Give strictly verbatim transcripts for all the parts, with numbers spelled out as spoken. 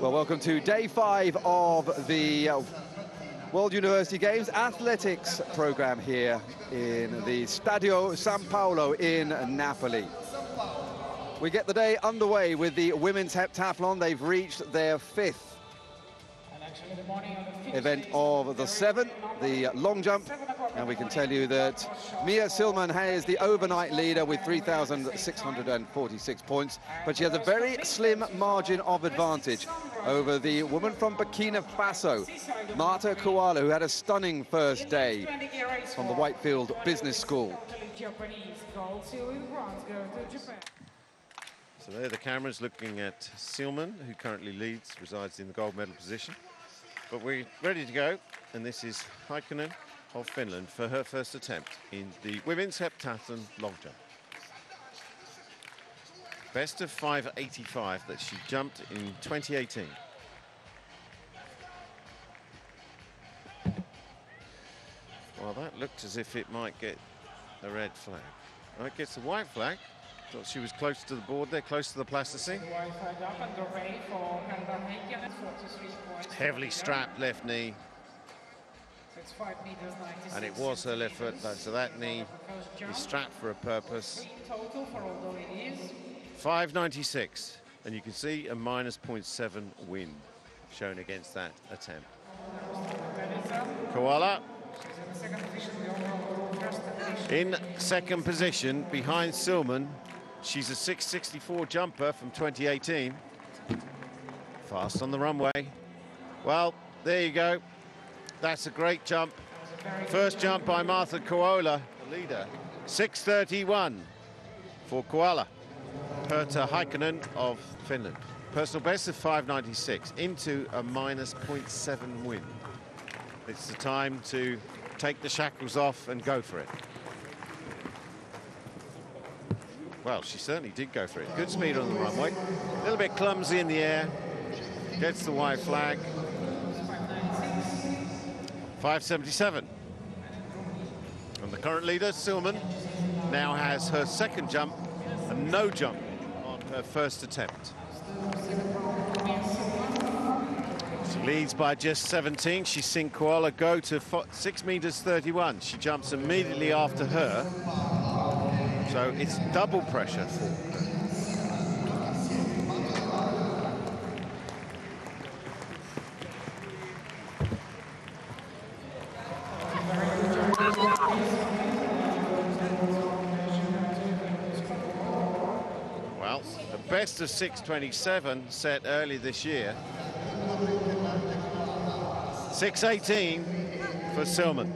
Well, welcome to day five of the uh, World University Games athletics program here in the Stadio San Paolo in Napoli. We get the day underway with the women's heptathlon. They've reached their fifth event of the seven, the long jump. And we can tell you that Mia Silman is the overnight leader with three thousand six hundred forty-six points, but she has a very slim margin of advantage over the woman from Burkina Faso, Marthe Koala, who had a stunning first day from the Whitefield Business School. So there the camera's looking at Silman, who currently leads, resides in the gold medal position. But we're ready to go, and this is Heikkinen of Finland for her first attempt in the women's heptathlon long jump. Best of five eighty-five that she jumped in twenty eighteen. Well, that looked as if it might get a red flag. Oh, it gets a white flag. Thought she was close to the board there, close to the plasticine. Heavily strapped left knee. And it was her left foot, so that knee is strapped for a purpose. five ninety-six, and you can see a minus zero point seven win shown against that attempt. Koala in second position behind Silman. She's a six sixty-four jumper from twenty eighteen. Fast on the runway. Well, there you go. That's a great jump. First jump by Marthe Koala, the leader. six thirty-one for Koala. Perttu Heikkinen of Finland. Personal best of five ninety-six into a minus zero point seven win. It's the time to take the shackles off and go for it. Well, she certainly did go for it. Good speed on the runway. A little bit clumsy in the air. Gets the white flag. five seventy-seven. And the current leader, Silman, now has her second jump and no jump on her first attempt. She leads by just seventeen. She's seen Koala go to six meters thirty-one. She jumps immediately after her. So it's double pressure for her. Well, the best of six twenty-seven set early this year. six eighteen for Silman.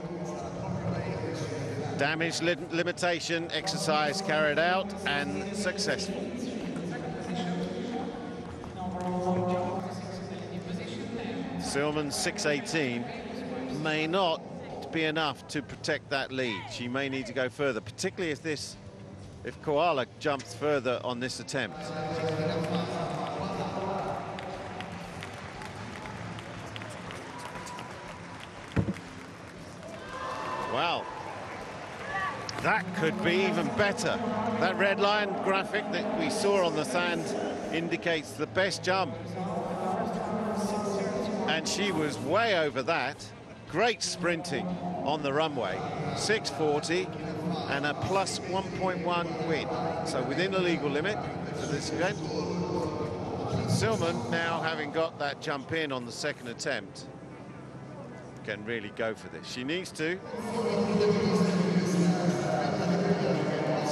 Damage li limitation exercise carried out and successful. Silman six eighteen may not be enough to protect that lead. She may need to go further, particularly if this, if Koala jumps further on this attempt. Wow. That could be even better. That red line graphic that we saw on the sand indicates the best jump. And she was way over that. Great sprinting on the runway. six forty and a plus one point one win. So within the legal limit for this event. Silman, now having got that jump in on the second attempt, can really go for this. She needs to.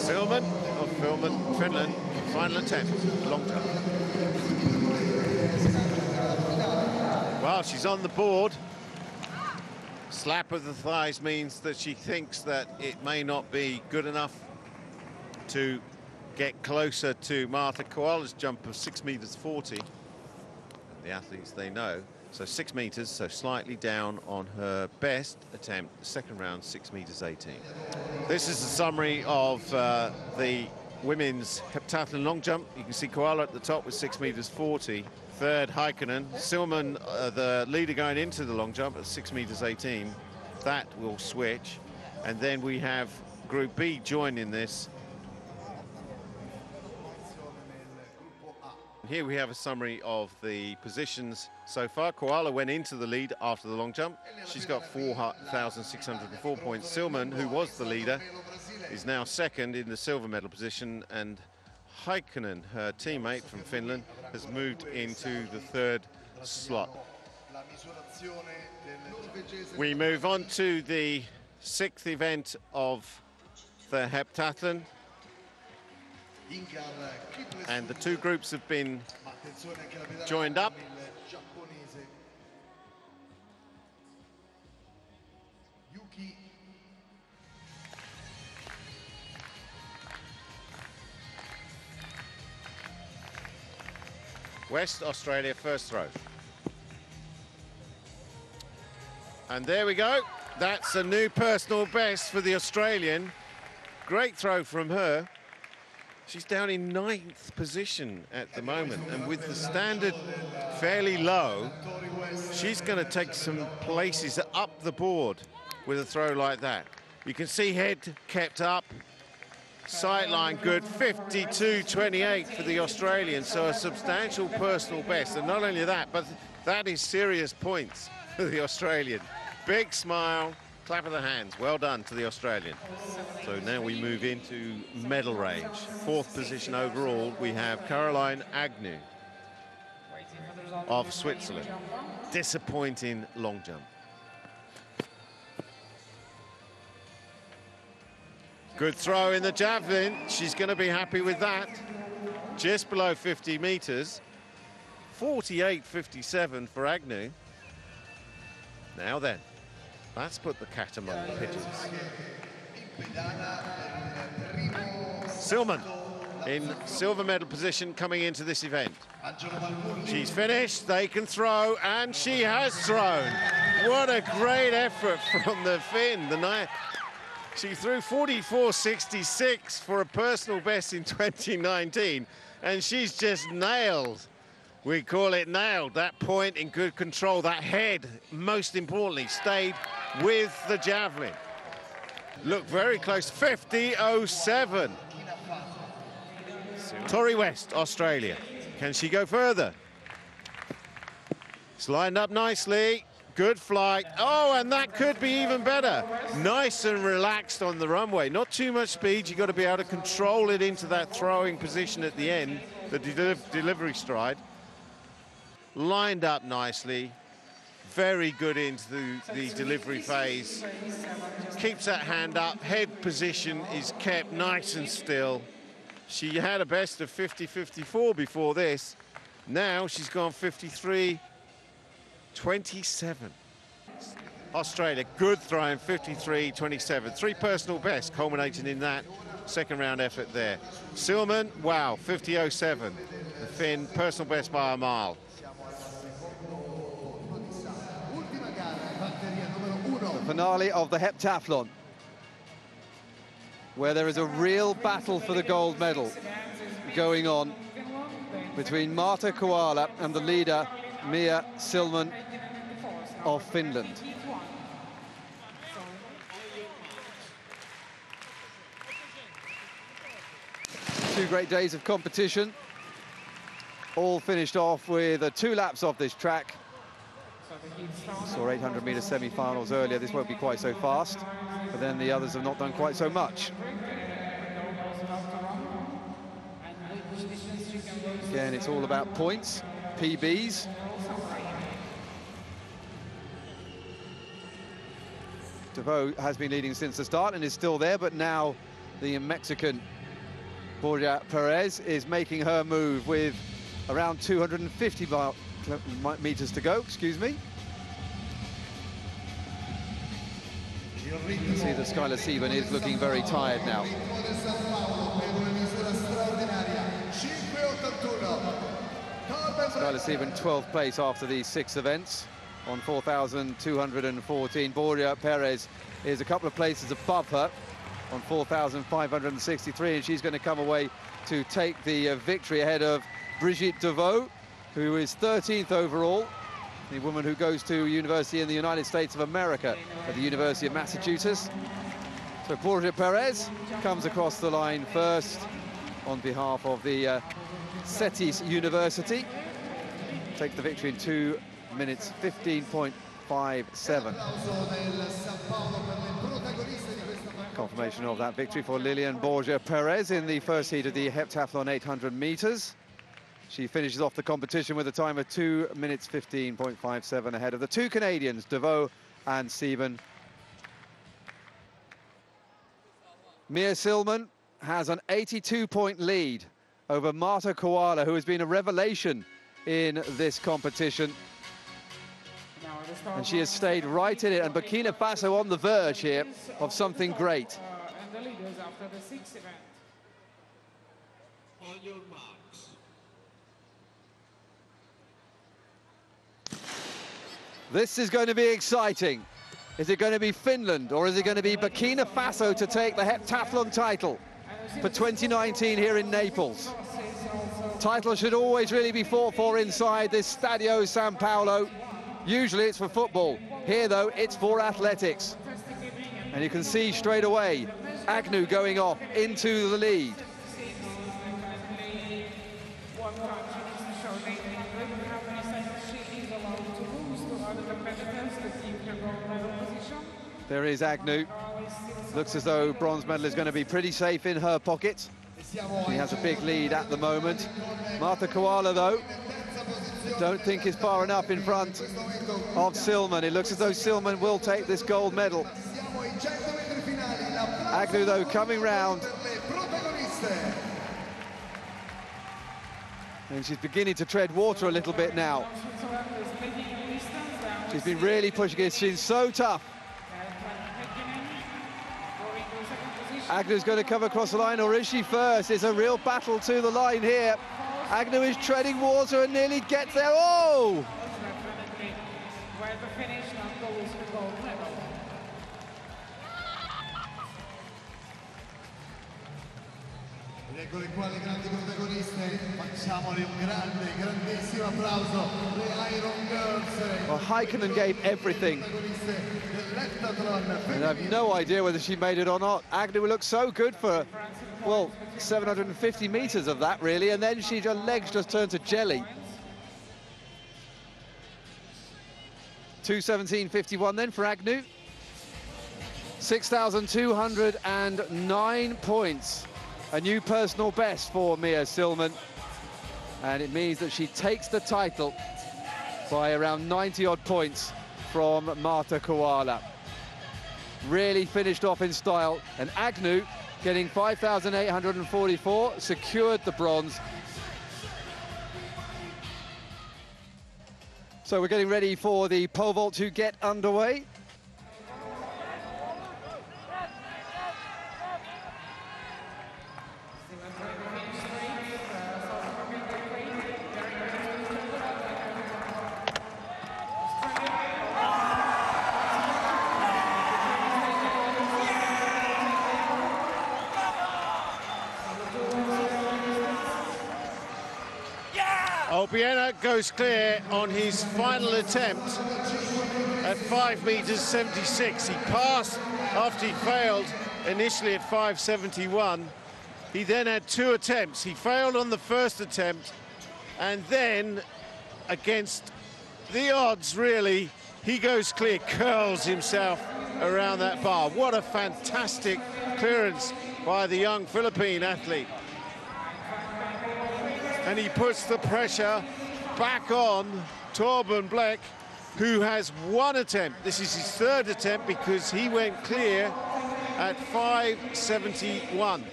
Silman of Finland, Finland, final attempt, long jump. Well, she's on the board. Slap of the thighs means that she thinks that it may not be good enough to get closer to Martha Koala's jump of six meters forty. And the athletes, they know. So six meters, so slightly down on her best attempt, second round, six meters eighteen. This is the summary of uh, the women's heptathlon long jump. You can see Koala at the top with six meters forty. Third, Heikkinen. Silman, uh, the leader going into the long jump at six meters eighteen. That will switch. And then we have Group B joining this. And here we have a summary of the positions so far. Koala went into the lead after the long jump. She's got four thousand six hundred four points. Silman, who was the leader, is now second in the silver medal position, and Heikkinen, her teammate from Finland, has moved into the third slot. We move on to the sixth event of the heptathlon. And the two groups have been joined up. West Australia first throw. And there we go. That's a new personal best for the Australian. Great throw from her. She's down in ninth position at the moment, and with the standard fairly low, she's going to take some places up the board with a throw like that. You can see head kept up, sightline good, fifty-two twenty-eight for the Australian, so a substantial personal best. And not only that, but that is serious points for the Australian. Big smile, clap of the hands, well done to the Australian. So now we move into medal range. Fourth position overall, we have Caroline Agnew of Switzerland. Disappointing long jump. Good throw in the javelin, she's gonna be happy with that. Just below fifty meters, forty-eight fifty-seven for Agnew. Now then. That's put the cat among the pigeons. Silman in silver medal position coming into this event. She's finished, they can throw, and she has thrown. What a great effort from the Finn. The night she threw forty-four sixty-six for a personal best in twenty nineteen, and she's just nailed. We call it nailed. That point in good control. That head, most importantly, stayed with the javelin. Look very close. fifty oh seven. Tori West, Australia. Can she go further? It's lined up nicely. Good flight. Oh, and that could be even better. Nice and relaxed on the runway. Not too much speed. You've got to be able to control it into that throwing position at the end, the de- delivery stride. Lined up nicely, very good into the, the delivery phase. Keeps that hand up, head position is kept nice and still. She had a best of fifty fifty-four before this. Now she's gone fifty-three twenty-seven. Australia, good throw in fifty-three twenty-seven. Three personal bests culminating in that second round effort there. Silman, wow, fifty oh seven. The Finn, personal best by a mile. Finale of the heptathlon, where there is a real battle for the gold medal going on between Marthe Koala and the leader Mia Silman of Finland. Two great days of competition, all finished off with uh, two laps of this track. Saw eight hundred meter semi-finals earlier. This won't be quite so fast, but then the others have not done quite so much. Again, it's all about points, P Bs. DeVoe has been leading since the start and is still there, but now the Mexican Borja Perez is making her move with around two hundred fifty meters to go, excuse me. You can see that Skyler Seban is looking very tired now. Skyler Seban, twelfth place after these six events on four thousand two hundred fourteen. Borja Perez is a couple of places above her on four thousand five hundred sixty-three, and she's going to come away to take the uh, victory ahead of Brigitte DeVoe, who is thirteenth overall, the woman who goes to university in the United States of America at the University of Massachusetts. So Borja Perez comes across the line first on behalf of the uh, Setis University. Take the victory in two minutes, fifteen point five seven. Confirmation of that victory for Lilian Borja Pérez in the first heat of the heptathlon eight hundred meters. She finishes off the competition with a time of two minutes fifteen point five seven ahead of the two Canadians, DeVoe and Seban. Mia Silman has an eighty-two point lead over Marthe Koala, who has been a revelation in this competition. And she has stayed right in it, and Burkina Faso on the verge here of something great. And the leaders after the sixth event. On your marks. This is going to be exciting. Is it going to be Finland or is it going to be Burkina Faso to take the heptathlon title for twenty nineteen here in Naples? Title should always really be fought for inside this Stadio San Paolo. Usually it's for football. Here, though, it's for athletics. And you can see straight away Agnew going off into the lead. There is Agnew. Looks as though bronze medal is going to be pretty safe in her pocket. She has a big lead at the moment. Marthe Koala, though, don't think is far enough in front of Silman. It looks as though Silman will take this gold medal. Agnew, though, coming round. And she's beginning to tread water a little bit now. She's been really pushing it. She's so tough. Agnew's going to come across the line, or is she first? It's a real battle to the line here. Agnew is treading water and nearly gets there. Oh! Well, Heikkinen gave everything. And I have no idea whether she made it or not. Agnew looked so good for, well, seven hundred fifty metres of that, really, and then she, her legs just turned to jelly. two seventeen fifty-one then for Agnew. six thousand two hundred nine points. A new personal best for Mia Silman. And it means that she takes the title by around ninety-odd points from Marthe Koala. Really finished off in style. And Agnew, getting five thousand eight hundred forty-four, secured the bronze. So we're getting ready for the pole vault to get underway. Obiena goes clear on his final attempt at five meters seventy-six. He passed after he failed initially at five seventy-one. He then had two attempts. He failed on the first attempt, and then against the odds, really, he goes clear, curls himself around that bar. What a fantastic clearance by the young Philippine athlete. And he puts the pressure back on Torben Blech, who has one attempt. This is his third attempt because he went clear at five seventy-one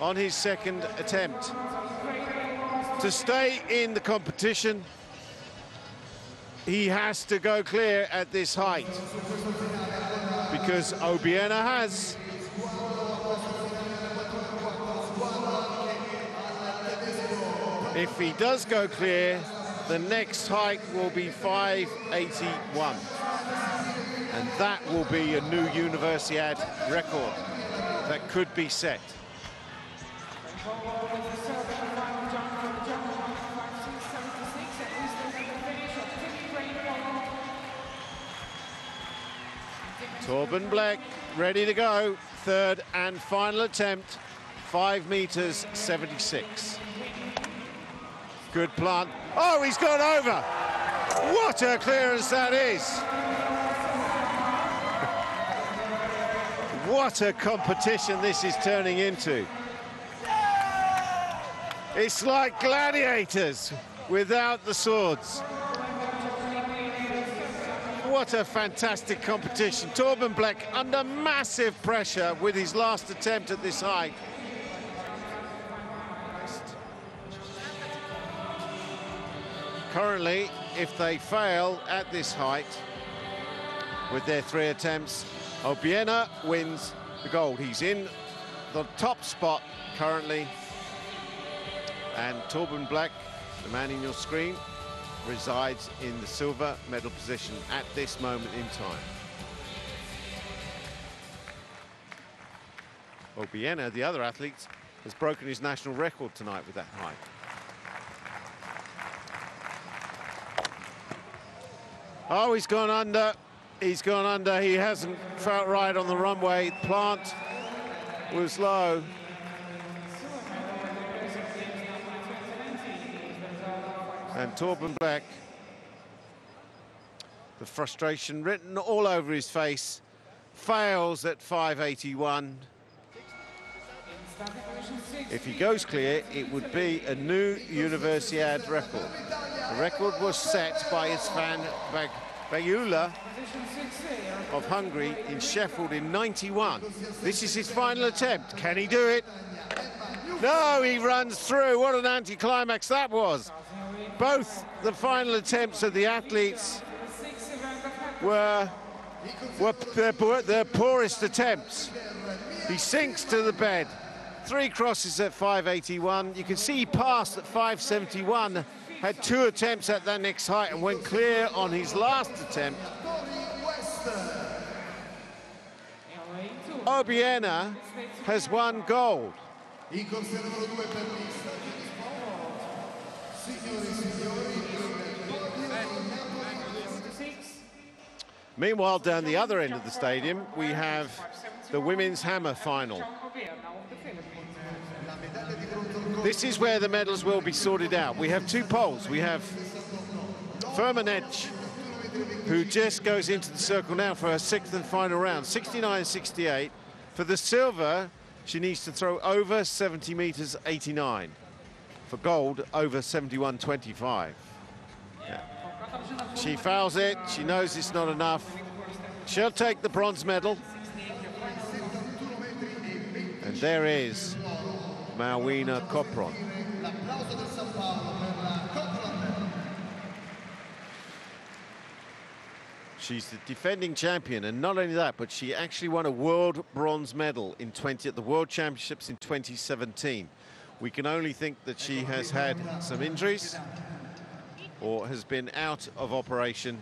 on his second attempt. To stay in the competition, he has to go clear at this height because Obiena has. If he does go clear, the next hike will be five eighty-one. And that will be a new Universiade record that could be set. Torben Blech ready to go. Third and final attempt, five meters seventy-six. Good plant. Oh, he's gone over. What a clearance that is. What a competition this is turning into. It's like gladiators without the swords. What a fantastic competition. Torben Blech under massive pressure with his last attempt at this height. Currently, if they fail at this height with their three attempts, Obiena wins the gold. He's in the top spot currently. And Torben Blech, the man in your screen, resides in the silver medal position at this moment in time. Obiena, the other athlete, has broken his national record tonight with that height. Oh, he's gone under. He's gone under. He hasn't felt right on the runway. Plant was low. And Torben Blech, the frustration written all over his face, fails at five eighty-one. If he goes clear, it would be a new Universiade record. The record was set by his fan Bayula of Hungary in Sheffield in ninety-one. This is his final attempt. Can he do it? No, he runs through. What an anticlimax that was. Both the final attempts of the athletes were, were their, their poorest attempts. He sinks to the bed. Three crosses at five eighty-one. You can see he passed at five seventy-one, had two attempts at that next height, and went clear on his last attempt. Obiena has won gold. Meanwhile, down the other end of the stadium, we have the women's hammer final. This is where the medals will be sorted out. We have two poles. We have Firmanec, who just goes into the circle now for her sixth and final round, sixty-nine sixty-eight. For the silver, she needs to throw over seventy meters eighty-nine. For gold, over seventy-one twenty-five. Yeah. She fouls it, she knows it's not enough. She'll take the bronze medal. And there is Malwina Kopron. She's the defending champion, and not only that, but she actually won a world bronze medal in twenty at the World Championships in twenty seventeen. We can only think that she has had some injuries or has been out of operation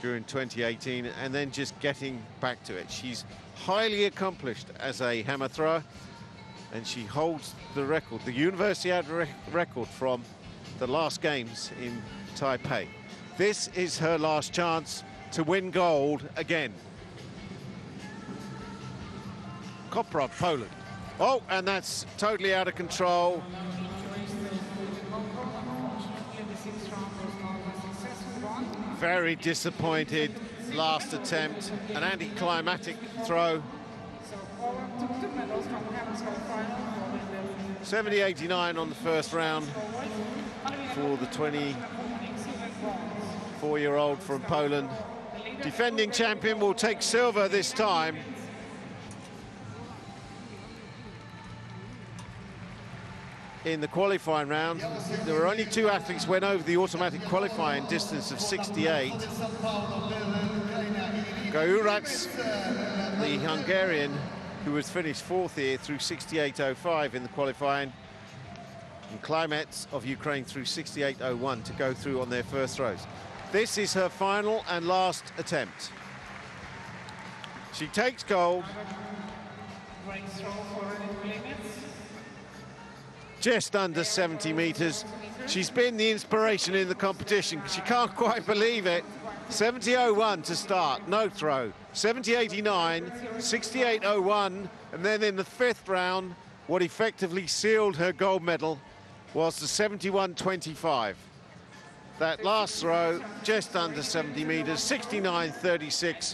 during twenty eighteen and then just getting back to it. She's highly accomplished as a hammer thrower, and she holds the record, the Universiade re record from the last games in Taipei. This is her last chance to win gold again. Kopron, Poland. Oh, and that's totally out of control. Very disappointed last attempt. An anticlimactic throw. seventy eighty-nine on the first round for the twenty-four-year-old from Poland. Defending champion will take silver this time. In the qualifying round, there were only two athletes who went over the automatic qualifying distance of sixty-eight. Gaurac, the Hungarian, who was finished fourth here, through sixty-eight oh five in the qualifying, and Klymets of Ukraine through sixty-eight oh one to go through on their first throws. This is her final and last attempt. She takes gold. Just under seventy meters. She's been the inspiration in the competition. She can't quite believe it. seventy oh one to start, no throw. seventy eighty-nine, sixty-eight oh one, and then in the fifth round, what effectively sealed her gold medal was the seventy-one twenty-five. That last throw, just under seventy metres, sixty-nine thirty-six.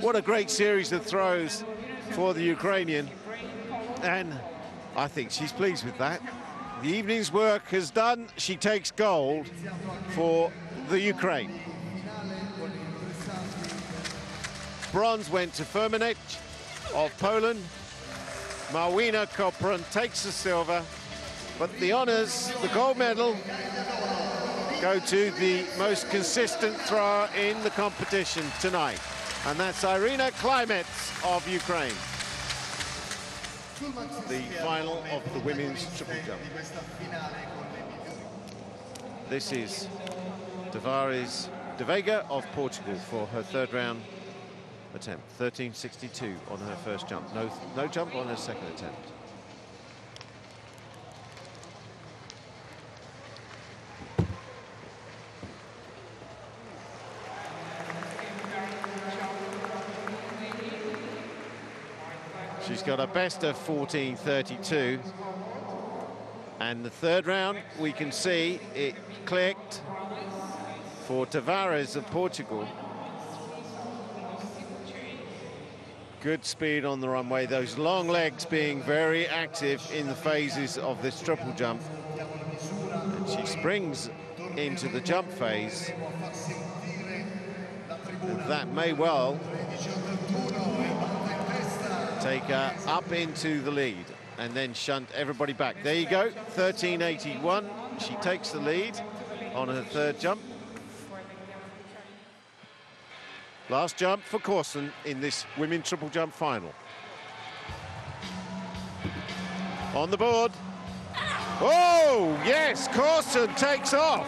What a great series of throws for the Ukrainian. And I think she's pleased with that. The evening's work is done. She takes gold for the Ukraine. Bronze went to Firmanec of Poland. Malwina Kopron takes the silver, but the honours, the gold medal, go to the most consistent thrower in the competition tonight, and that's Iryna Klymets of Ukraine. The final of the women's triple jump. This is Tavares de Vega of Portugal for her third round attempt. thirteen sixty-two on her first jump. No, no jump on her second attempt. She's got a best of fourteen thirty-two. And the third round, we can see it clicked for Tavares of Portugal. Good speed on the runway, those long legs being very active in the phases of this triple jump. And she springs into the jump phase. And that may well take her up into the lead and then shunt everybody back. There you go, thirteen eighty-one. She takes the lead on her third jump. Last jump for Korsun in this women's triple jump final. On the board. Oh, yes, Korsun takes off.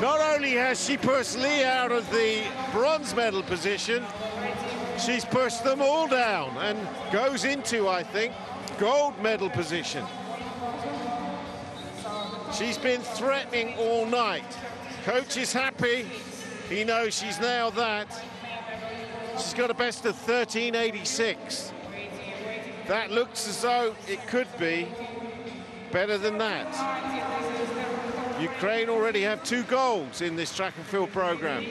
Not only has she pushed Lee out of the bronze medal position, she's pushed them all down and goes into, I think, gold medal position. She's been threatening all night. Coach is happy. He knows she's nailed that. She's got a best of thirteen eighty-six. That looks as though it could be better than that. Ukraine already have two golds in this track and field program.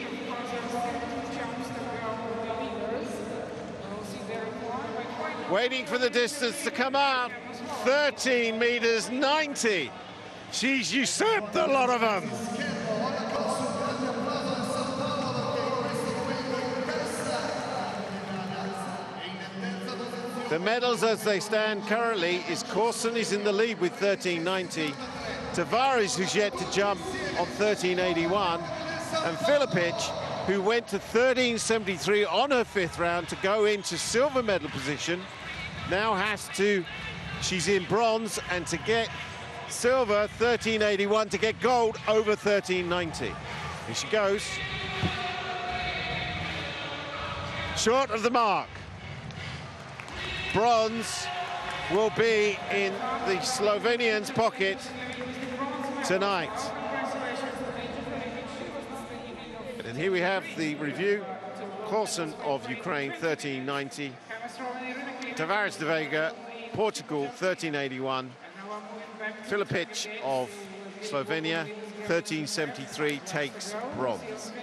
Waiting for the distance to come out, thirteen meters ninety. She's usurped a lot of them. The medals as they stand currently is Korsun is in the lead with thirteen ninety. Tavares, who's yet to jump, on thirteen eighty-one. And Filipič, who went to thirteen seventy-three on her fifth round to go into silver medal position, now has to, she's in bronze, and to get silver, thirteen eighty-one, to get gold over thirteen ninety. Here she goes. Short of the mark. Bronze will be in the Slovenian's pocket tonight. And here we have the review. Korsun of Ukraine, thirteen ninety. Tavares de Vega, Portugal, thirteen eighty-one. Filipič of Slovenia, thirteen seventy-three, takes bronze.